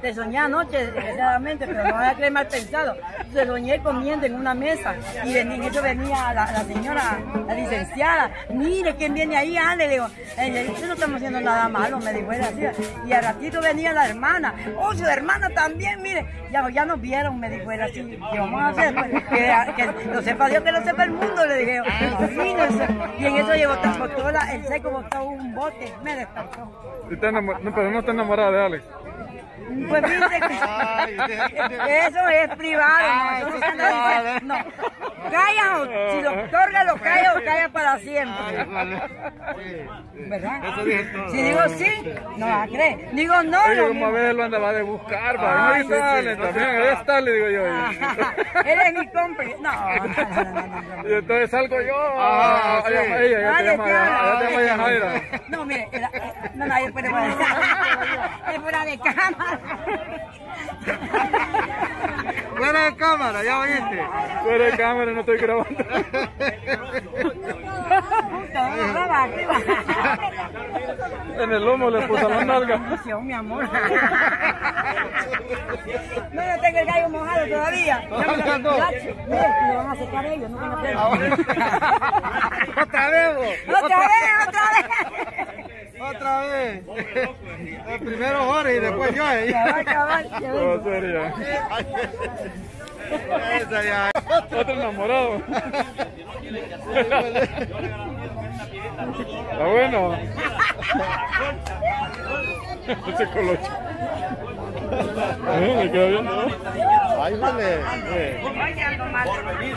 Te soñé anoche, desgraciadamente, pero no voy a creer mal pensado. Te soñé comiendo en una mesa y en eso venía la señora, la licenciada. Mire quién viene ahí, Ale. Le digo, nosotros no estamos haciendo nada malo, me dijo así. Y al ratito venía la hermana. Oh, su hermana también, mire. Ya nos vieron, me dijo así. ¿Qué vamos a hacer? Pues, que lo sepa Dios, que lo sepa el mundo, le dije. Y en eso llegó transportadora, el seco botó un bote, me despertó. Pero no está enamorada de Alex. Pues fíjate que eso es privado, no, eso es privado. No, calla, si lo otorga lo calla o calla para siempre. ¿Verdad? Si digo sí, no la cree. Digo no. Oye, una vez lo andaba de buscar, para no sale, también es tal, le digo yo. Él es mi cómplice. No. Y entonces salgo yo. No, mire, no nadie puede molestar. Es fuera de cámara. Fuera de cámara, ya oíste. Fuera de cámara, no estoy grabando. En el lomo le puso la nalga. Mi amor. No, no tengo el gallo mojado todavía. No, me van a secar ellos, no van a perder. Otra vez. Primero Jorge y después yo. No, sería. Esa ya. Otro enamorado. Está bueno. Ese colocho. Me quedo viendo. Ay, vale.